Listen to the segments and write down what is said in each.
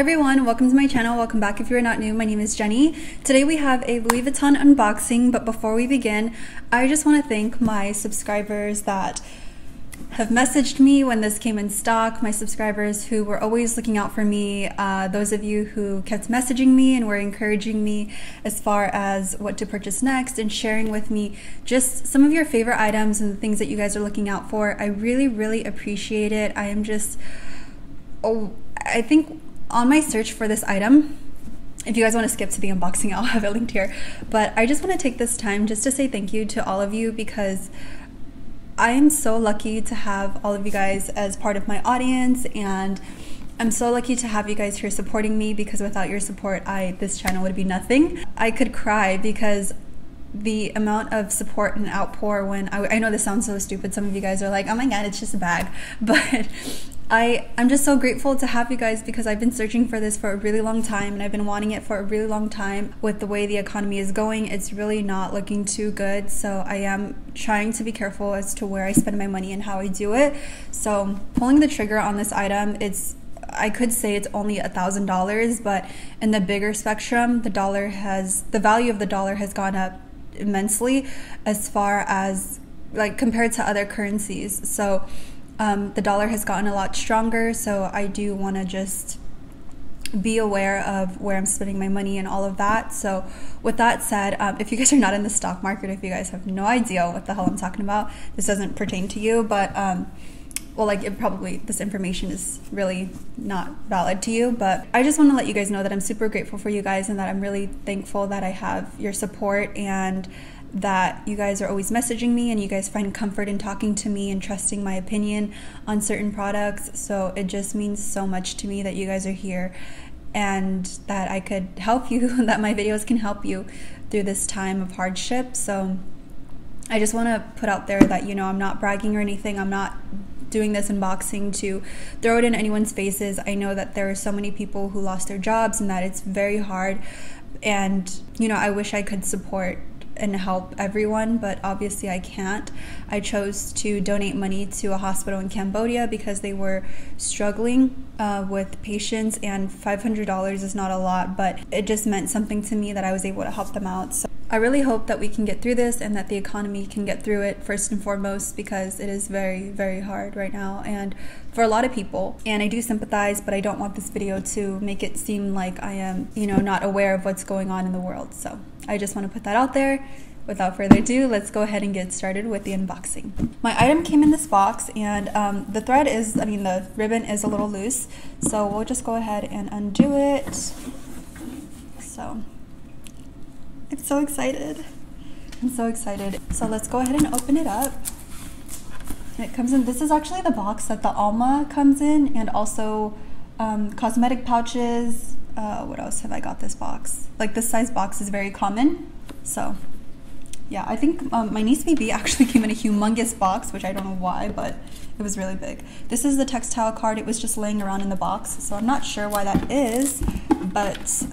everyone, welcome to my channel. Welcome back if you're not new. My name is Jenny. Today we have a Louis Vuitton unboxing, but before we begin, I just want to thank my subscribers that have messaged me when this came in stock, my subscribers who were always looking out for me, those of you who kept messaging me and were encouraging me as far as what to purchase next and sharing with me just some of your favorite items and the things that you guys are looking out for. I really, really appreciate it. I am just... Oh, I think on my search for this item, if you guys want to skip to the unboxing, I'll have it linked here, but I just want to take this time just to say thank you to all of you, because I am so lucky to have all of you guys as part of my audience, and I'm so lucky to have you guys here supporting me, because without your support, this channel would be nothing. I could cry because the amount of support and outpour when I know this sounds so stupid. Some of you guys are like, oh my god, it's just a bag, but I'm just so grateful to have you guys, because I've been searching for this for a really long time, and I've been wanting it for a really long time. With the way the economy is going, it's really not looking too good, so I am trying to be careful as to where I spend my money and how I do it. So pulling the trigger on this item, I could say it's only $1,000, but in the bigger spectrum, the value of the dollar has gone up immensely, as far as like compared to other currencies. So the dollar has gotten a lot stronger, so I do want to just be aware of where I'm spending my money and all of that. So with that said, if you guys are not in the stock market, if you guys have no idea what the hell I'm talking about, this doesn't pertain to you, but well, like this information is really not valid to you, but I just want to let you guys know that I'm super grateful for you guys, and that I'm really thankful that I have your support, and that you guys are always messaging me, and you guys find comfort in talking to me and trusting my opinion on certain products. So it just means so much to me that you guys are here, and that I could help you, that my videos can help you through this time of hardship. So I just want to put out there that, you know, I'm not bragging or anything. I'm not doing this unboxing to throw it in anyone's faces. I know that there are so many people who lost their jobs, and that it's very hard, and you know, I wish I could support and help everyone, but obviously I can't. I chose to donate money to a hospital in Cambodia because they were struggling with patients, and $500 is not a lot, but it just meant something to me that I was able to help them out. So I really hope that we can get through this, and that the economy can get through it first and foremost, because it is very, very hard right now, and for a lot of people. And I do sympathize, but I don't want this video to make it seem like I am, you know, not aware of what's going on in the world. So I just want to put that out there. Without further ado, let's go ahead and get started with the unboxing. My item came in this box, and the ribbon is a little loose, so we'll just go ahead and undo it. So I'm so excited. I'm so excited. So let's go ahead and open it up. It comes in, this is actually the box that the Alma comes in, and also cosmetic pouches. What else have I got this box? Like, this size box is very common. So yeah, I think my niece BB actually came in a humongous box, which I don't know why, but it was really big. This is the textile card. It was just laying around in the box, so I'm not sure why that is, but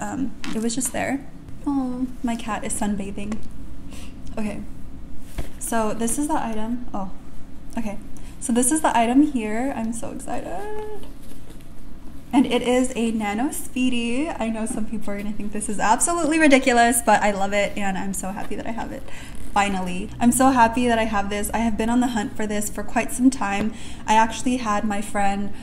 it was just there. Oh, my cat is sunbathing. Okay, so this is the item. Oh, okay. So this is the item here. I'm so excited. And it is a Nano Speedy. I know some people are gonna think this is absolutely ridiculous, but I love it, and I'm so happy that I have it. Finally, I'm so happy that I have this. I have been on the hunt for this for quite some time. I actually had my friend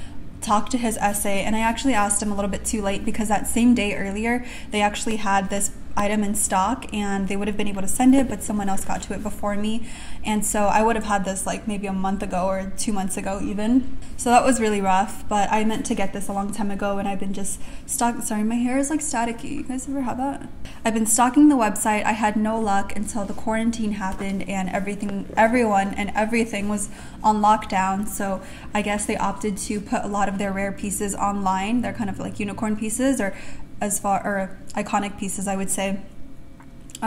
talk to his essay, and I actually asked him a little bit too late, because that same day earlier, they actually had this item in stock, and they would have been able to send it, but someone else got to it before me, and so I would have had this like maybe a month ago or 2 months ago even. So that was really rough, but I meant to get this a long time ago, and I've been just sorry, my hair is like staticky. You guys ever have that? I've been stalking the website. I had no luck until the quarantine happened, and everyone and everything was on lockdown, so I guess they opted to put a lot of their rare pieces online. They're kind of like unicorn pieces, or iconic pieces, I would say.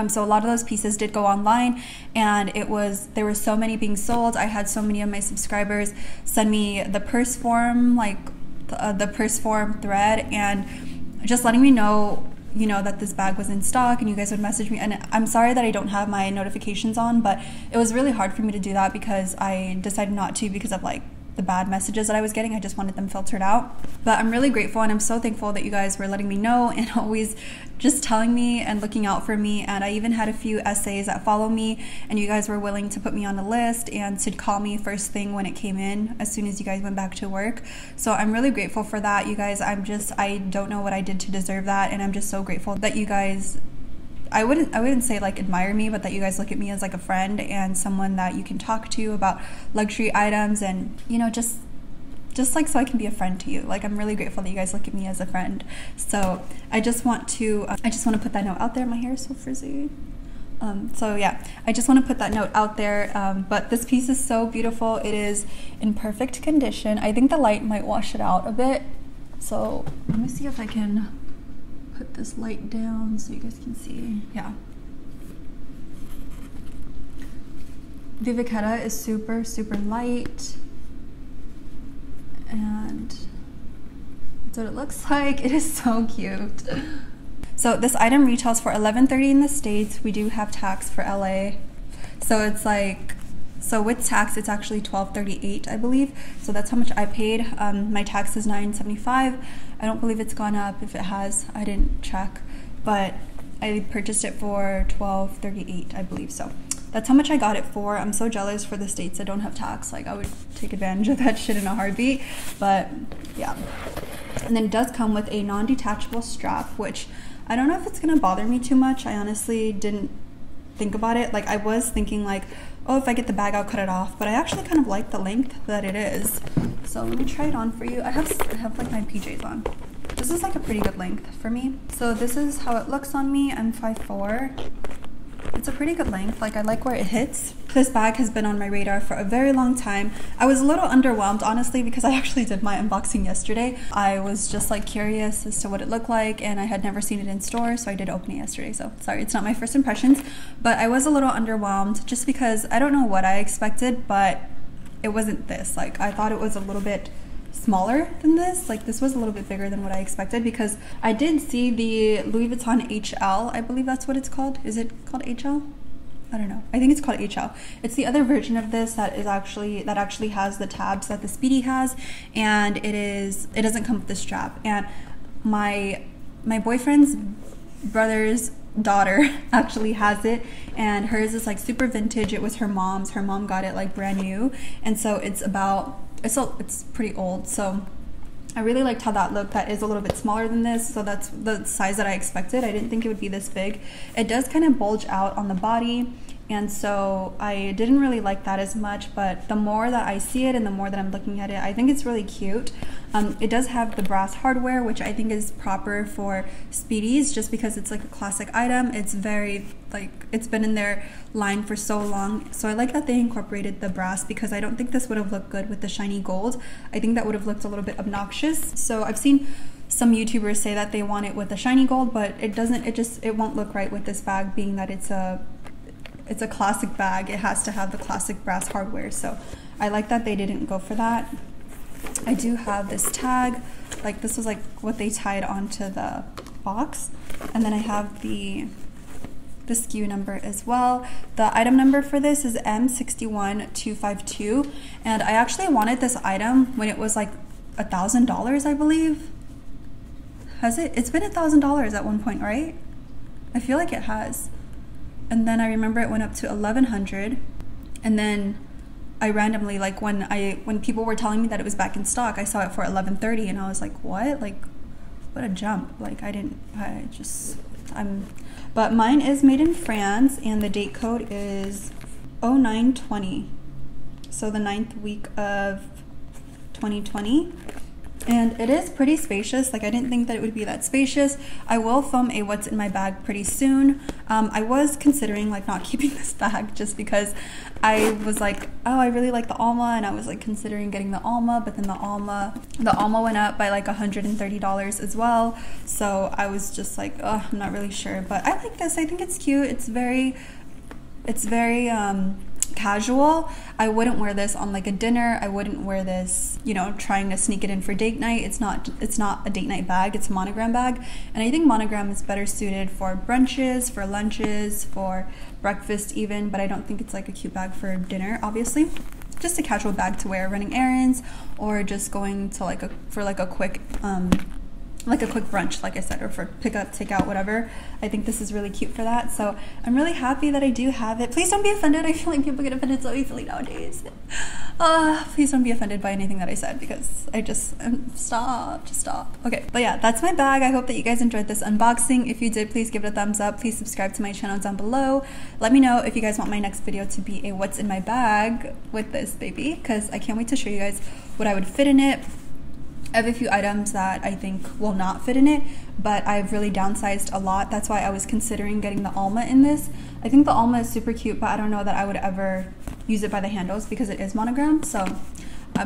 So a lot of those pieces did go online, and there were so many being sold. I had so many of my subscribers send me the purse form, like the purse form thread, and just letting me know, you know, that this bag was in stock, and you guys would message me. And I'm sorry that I don't have my notifications on, but it was really hard for me to do that, because I decided not to, because of like the bad messages that I was getting. I just wanted them filtered out. But I'm really grateful and I'm so thankful that you guys were letting me know and always just telling me and looking out for me. And I even had a few essays that follow me, and you guys were willing to put me on a list and to call me first thing when it came in, as soon as you guys went back to work. So I'm really grateful for that, you guys. I don't know what I did to deserve that, and I'm just so grateful that you guys, I wouldn't say like admire me, but that you guys look at me as like a friend and someone that you can talk to about luxury items, and you know, just like, so I can be a friend to you. Like, I'm really grateful that you guys look at me as a friend. So I just want to put that note out there. My hair is so frizzy. So yeah, I just want to put that note out there. But this piece is so beautiful. It is in perfect condition. I think the light might wash it out a bit. So let me see if I can put this light down so you guys can see. Yeah. Vivacetta is super, super light. And that's what it looks like. It is so cute. So this item retails for $11.30 in the States. We do have tax for LA. So it's like, so with tax, it's actually $12.38, I believe. So that's how much I paid. My tax is $9.75. I don't believe it's gone up. If it has, I didn't check. But I purchased it for $12.38, I believe. So that's how much I got it for. I'm so jealous for the States that don't have tax. Like, I would take advantage of that shit in a heartbeat. But yeah. And then it does come with a non-detachable strap, which I don't know if it's gonna bother me too much. I honestly didn't think about it. Like, I was thinking like, oh, if I get the bag, I'll cut it off. But I actually kind of like the length that it is. So let me try it on for you. I have like my PJs on. This is like a pretty good length for me. So this is how it looks on me. I'm 5'4". It's a pretty good length. Like, I like where it hits. This bag has been on my radar for a very long time. I was a little underwhelmed, honestly, because I actually did my unboxing yesterday. I was just like curious as to what it looked like, and I had never seen it in store, so I did open it yesterday. So sorry, it's not my first impressions, but I was a little underwhelmed just because I don't know what I expected, but it wasn't this. Like, I thought it was a little bit smaller than this. Like, this was a little bit bigger than what I expected, because I did see the Louis Vuitton HL, I believe that's what it's called. Is it called HL? I don't know. I think it's called HL. It's the other version of this that is actually, that actually has the tabs that the Speedy has, and it doesn't come with the strap. And my boyfriend's brother's daughter actually has it, and hers is like super vintage. It was her mom's. Her mom got it like brand new, and so it's pretty old. So I really liked how that looked. That is a little bit smaller than this, so that's the size that I expected. I didn't think it would be this big. It does kind of bulge out on the body, and so I didn't really like that as much, but the more that I see it and the more that I'm looking at it, I think it's really cute. It does have the brass hardware, which I think is proper for Speedies, just because it's like a classic item. It's very, like, it's been in their line for so long. So I like that they incorporated the brass, because I don't think this would have looked good with the shiny gold. I think that would have looked a little bit obnoxious. So I've seen some YouTubers say that they want it with the shiny gold, but it doesn't, it won't look right with this bag, being that it's a classic bag. It has to have the classic brass hardware. So I like that they didn't go for that. I do have this tag. Like, this was like what they tied onto the box. And then I have the SKU number as well. The item number for this is M61252. And I actually wanted this item when it was like $1,000, I believe. Has it? It's been $1,000 at one point, right? I feel like it has. And then I remember it went up to $1,100, and then I randomly, like, when people were telling me that it was back in stock, I saw it for $1,130, and I was like, what? Like, what a jump. Like, but mine is made in France, and the date code is 0920, so the 9th week of 2020. And it is pretty spacious. Like, I didn't think that it would be that spacious. I will film a what's in my bag pretty soon. I was considering like not keeping this bag, just because I was like, oh, I really like the Alma, and I was like considering getting the Alma, but then the Alma went up by like $130 as well. So I was just like, oh, I'm not really sure, but I like this. I think it's cute. It's very casual. I wouldn't wear this on like a dinner. I wouldn't wear this, you know, trying to sneak it in for date night. It's not a date night bag. It's a monogram bag, and I think monogram is better suited for brunches, for lunches, for breakfast even, but I don't think it's like a cute bag for dinner, obviously. just a casual bag to wear running errands or just going to like a quick brunch, like I said, or for pick up, take out, whatever. I think this is really cute for that. So I'm really happy that I do have it. Please don't be offended. I feel like people get offended so easily nowadays. Please don't be offended by anything that I said, because I just stop. Okay, but yeah, that's my bag. I hope that you guys enjoyed this unboxing. If you did, please give it a thumbs up. Please subscribe to my channel down below. Let me know if you guys want my next video to be a what's in my bag with this baby, because I can't wait to show you guys what I would fit in it. I have a few items that I think will not fit in it, but I've really downsized a lot. That's why I was considering getting the Alma in this. I think the Alma is super cute, but I don't know that I would ever use it by the handles because it is monogrammed. So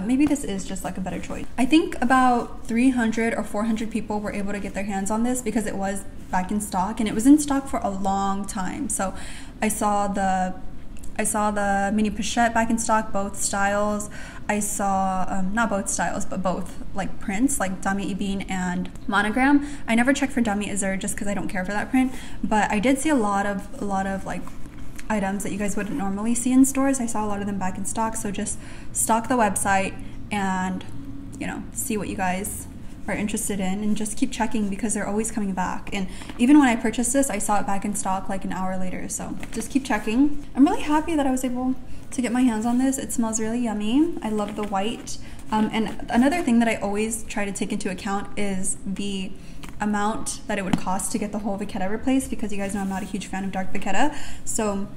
maybe this is just like a better choice. I think about 300 or 400 people were able to get their hands on this because it was back in stock, and it was in stock for a long time. So I saw the mini pochette back in stock, both styles. I saw, not both styles, but both like prints, like Damier Ebene and monogram. I never checked for Damier Ebene just because I don't care for that print, but I did see a lot of like items that you guys wouldn't normally see in stores. I saw a lot of them back in stock, so just stock the website and, you know, see what you guys are interested in, and just keep checking because they're always coming back. And even when I purchased this, I saw it back in stock like an hour later, so just keep checking. I'm really happy that I was able to get my hands on this. It smells really yummy. I love the white. And another thing that I always try to take into account is the amount that it would cost to get the whole vaquetta replaced, because you guys know I'm not a huge fan of dark vaquetta. So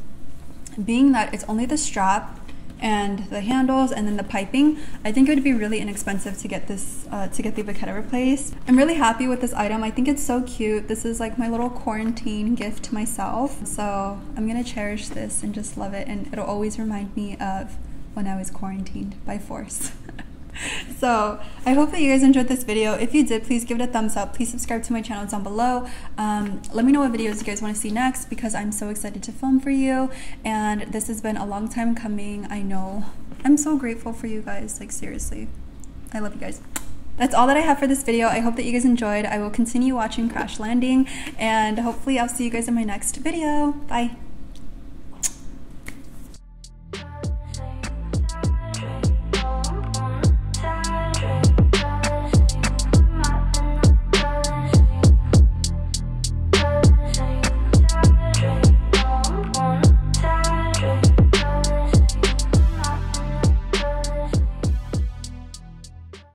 being that it's only the strap and the handles and then the piping, I think it would be really inexpensive to get this to get the vaquetta replaced. I'm really happy with this item. I think it's so cute. This is like my little quarantine gift to myself, so I'm gonna cherish this and just love it, and it'll always remind me of when I was quarantined by force. So I hope that you guys enjoyed this video. If you did, please give it a thumbs up. Please subscribe to my channel down below. Let me know what videos you guys want to see next, because I'm so excited to film for you, and this has been a long time coming. I know. I'm so grateful for you guys, like seriously. I love you guys. That's all that I have for this video. I hope that you guys enjoyed. I will continue watching Crash Landing, and hopefully I'll see you guys in my next video. Bye.